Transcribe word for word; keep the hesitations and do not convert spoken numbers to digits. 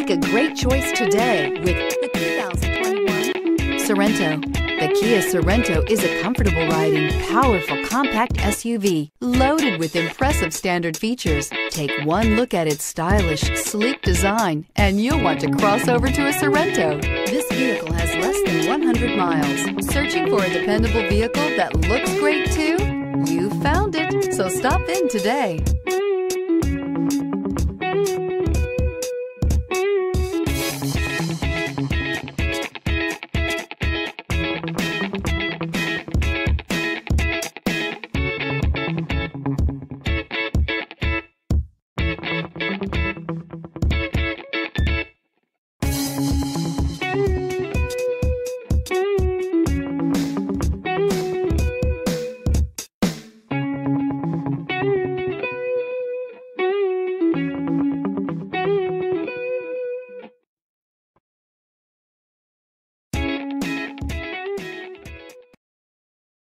Make a great choice today with the two thousand twenty-one Sorento. The Kia Sorento is a comfortable riding, powerful compact S U V loaded with impressive standard features. Take one look at its stylish, sleek design and you'll want to cross over to a Sorento. This vehicle has less than one hundred miles. Searching for a dependable vehicle that looks great too? You found it, so stop in today.